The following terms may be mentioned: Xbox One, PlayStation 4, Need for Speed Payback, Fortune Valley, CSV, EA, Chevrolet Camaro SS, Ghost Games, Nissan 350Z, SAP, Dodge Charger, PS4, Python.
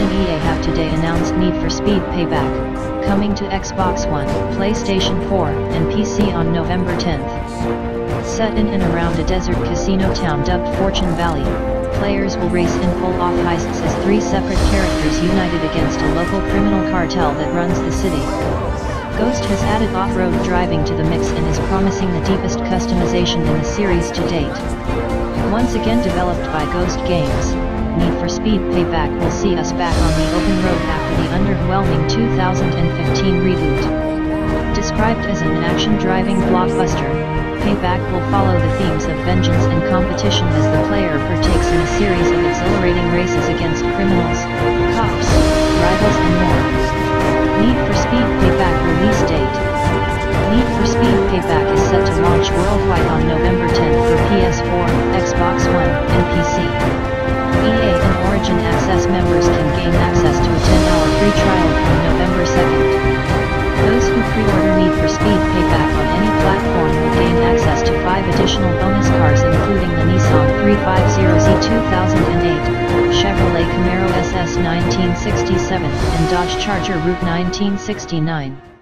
and EA have today announced Need for Speed Payback, coming to Xbox One, PlayStation 4, and PC on November 10th. Set in and around a desert casino town dubbed Fortune Valley, players will race and pull off heists as three separate characters united against a local criminal cartel that runs the city. Ghost has added off-road driving to the mix and is promising the deepest customization in the series to date. Once again developed by Ghost Games, Need for Speed Payback will see us back on the open road after the underwhelming 2015 reboot. Described as an action-driving blockbuster, Payback will follow the themes of vengeance and competition as the player partakes in a series of exhilarating races against criminals, cops, rivals and more. Need for Speed Payback release date. Need for Speed Payback is set to launch worldwide on November 10th for PS4, Xbox One, and PC. EA and Origin Access members can gain access to a 10-hour free trial from November 2nd. Those who pre-order Need for Speed Payback on any platform will gain access to 5 additional bonus cars including the Nissan 350Z 2008, Chevrolet Camaro SS 1967, and Dodge Charger Route 1969.